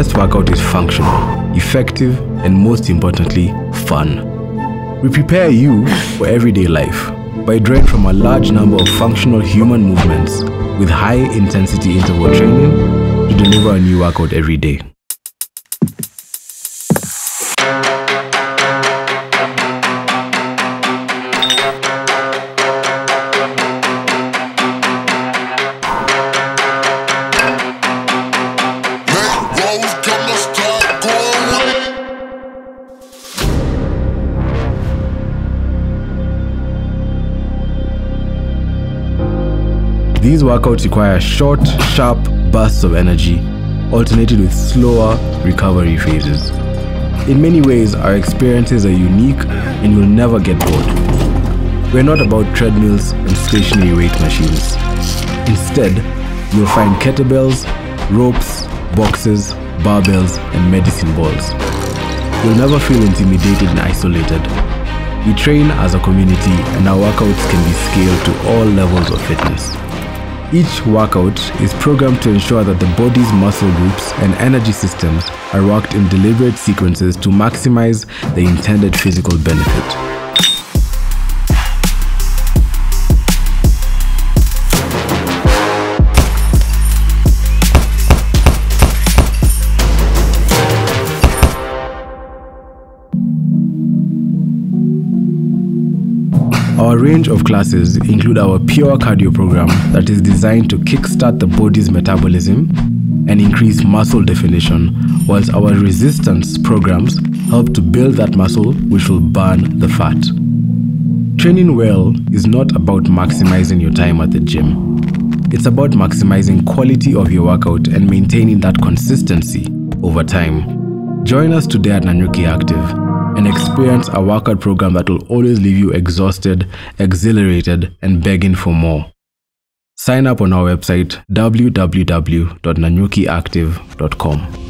best workout is functional, effective, and most importantly, fun. We prepare you for everyday life by drawing from a large number of functional human movements with high-intensity interval training to deliver a new workout every day. These workouts require short, sharp bursts of energy, alternated with slower recovery phases. In many ways, our experiences are unique and you'll never get bored. We're not about treadmills and stationary weight machines. Instead, you'll find kettlebells, ropes, boxes, barbells, and medicine balls. You'll never feel intimidated and isolated. We train as a community and our workouts can be scaled to all levels of fitness. Each workout is programmed to ensure that the body's muscle groups and energy systems are worked in deliberate sequences to maximize the intended physical benefit. Our range of classes include our pure cardio program that is designed to kickstart the body's metabolism and increase muscle definition, whilst our resistance programs help to build that muscle which will burn the fat. Training well is not about maximizing your time at the gym. It's about maximizing quality of your workout and maintaining that consistency over time. Join us today at Nanyuki Active and experience a workout program that will always leave you exhausted, exhilarated, and begging for more. Sign up on our website www.nanyukiactive.com.